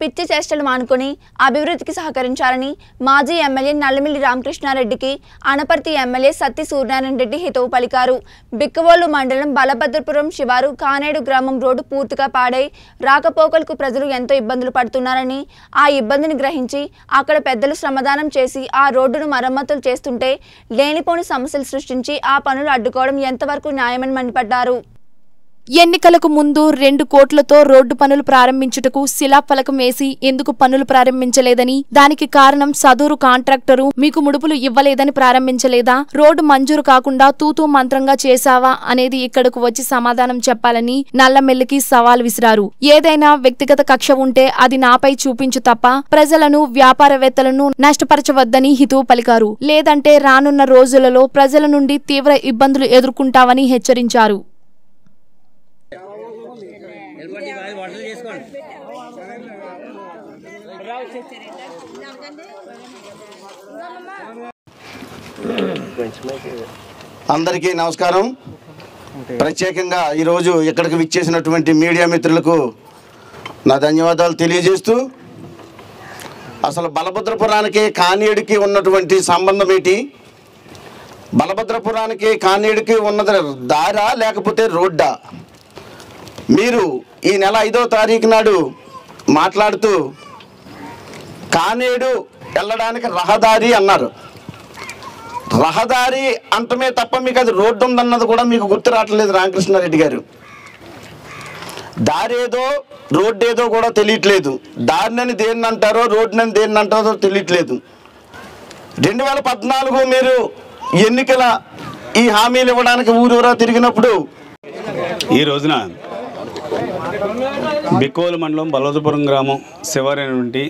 పిచ్చి చేష్టలు మానుకొని అభివృద్ధికి సహకరించాలని మాజీ ఎమ్మెల్యే నల్లమిల్లి రామకృష్ణారెడ్డి की అనపర్తి ఎమ్మెల్యే సత్తి సూర్యనారాయణ రెడ్డి హితవు పలికారు। బిక్కవోలు మండలం బలభద్రపురం శివారు కానేడు గ్రామం రోడ్డు పూర్తిగా పాడై రాకపోకలకు ప్రజలు ఎంతో ఇబ్బందులు పడుతున్నారని ఆ ఇబ్బందిని గ్రహించి అక్కడ పెద్దలు శ్రమదానం చేసి ఆ రోడ్డును మరమ్మతులు చేస్తుంటే లేనిపోని సమస్యలు సృష్టించి ఆ పనులు అడ్డుకోవడం ఎంతవరకు న్యాయమని మండిపడ్డారు। ఎన్నికలకు ముందు 2 కోట్లతో రోడ్డు పనులు ప్రారంభించుటకు శిలాఫలకం వేసి ఎందుకు పనులు ప్రారంభించలేదని, దానికి కారణం సదూరు కాంట్రాక్టరు మీకు ముడుపులు ఇవ్వలేదని ప్రారంభించలేదా, రోడ్డు మంజూరు కాకుండా తూతూ మంత్రంగా చేశావా అనేది ఇక్కడకు వచ్చి సమాధానం చెప్పాలని నల్లమిల్లికి సవాల్ విసిరారు। ఏదైనా వ్యక్తిగత కక్ష ఉంటే అది నాపై చూపించు తప్ప ప్రజలను, వ్యాపారవేత్తలను నష్టపరచవద్దని హితవు పలికారు। లేదంటే రానున్న రోజులలో ప్రజల నుండి తీవ్ర ఇబ్బందులు ఎదుర్కొంటామని హెచ్చరించారు। అందరికీ నమస్కారం। ప్రత్యేకంగా ఈ రోజు ఇక్కడికి విచ్చేసినటువంటి మీడియా మిత్రులకు నా ధన్యవాదాలు తెలియజేస్తూ, అసలు బలభద్రపురానికి కానేడికి ఉన్నటువంటి సంబంధం ఏంటి? బలభద్రపురానికి కానేడికి ఉన్నది దారా లేకపోతే రోడ్డా? మీరు ఈ నెల 5వ తారీఖు నాడు మాట్లాడుతూ కానేడు వెళ్ళడానికి రహదారి అన్నారు। రహదారి అంతమే తప్ప మీకు అది రోడ్డు ఉందన్నది కూడా మీకు గుర్తు రావట్లేదు రామకృష్ణారెడ్డి గారు। దారేదో రోడ్డేదో కూడా తెలియట్లేదు, దారినని దేన్ని అంటారో రోడ్డునని దేన్ని అంటారో తెలియట్లేదు। 2014 మీరు ఎన్నికల ఈ హామీలు ఇవ్వడానికి ఊరూరా తిరిగినప్పుడు ఈ రోజున బిక్కోలు మండలం బలవదపురం గ్రామం శివారైనటువంటి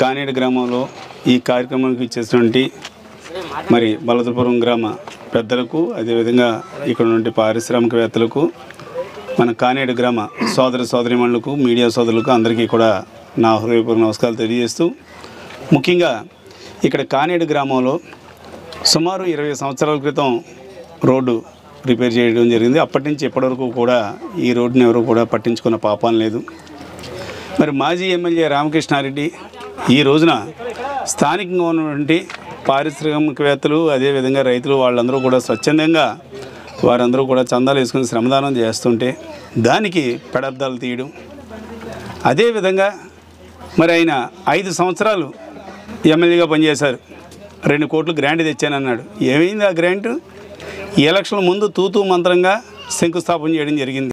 కానేడు గ్రామంలో ఈ కార్యక్రమానికి ఇచ్చేటువంటి మరి బలవదపురం గ్రామ పెద్దలకు, అదేవిధంగా ఇక్కడ ఉన్నటువంటి పారిశ్రామికవేత్తలకు, మన కానేడు గ్రామ సోదర సోదరిమణులకు, మీడియా సోదరులకు అందరికీ కూడా నా హృదయపూర్వక నమస్కారాలు తెలియజేస్తూ, ముఖ్యంగా ఇక్కడ కానేడు గ్రామంలో సుమారు 20 సంవత్సరాల క్రితం రోడ్డు రిపేర్ చేయడం జరిగింది। అప్పటి నుంచి ఇప్పటివరకు కూడా ఈ రోడ్డుని ఎవరు కూడా పట్టించుకున్న పాపం లేదు। మరి మాజీ ఎమ్మెల్యే రామకృష్ణారెడ్డి ఈ రోజున స్థానికంగా ఉన్నటువంటి పారిశ్రామికవేత్తలు, అదేవిధంగా రైతులు, వాళ్ళందరూ కూడా స్వచ్ఛందంగా వారందరూ కూడా చందాలు వేసుకుని శ్రమదానం చేస్తుంటే దానికి పెడర్థాలు తీయడం, అదేవిధంగా మరి ఆయన 5 సంవత్సరాలు ఎమ్మెల్యేగా పనిచేశారు। 2 కోట్లు గ్రాంట్ తెచ్చానన్నాడు, ఏమైంది ఆ గ్రాంటు? ఈ ఎలక్షన్ ముందు తూతూ మంత్రంగా శంకుస్థాపన చేయడం జరిగింది।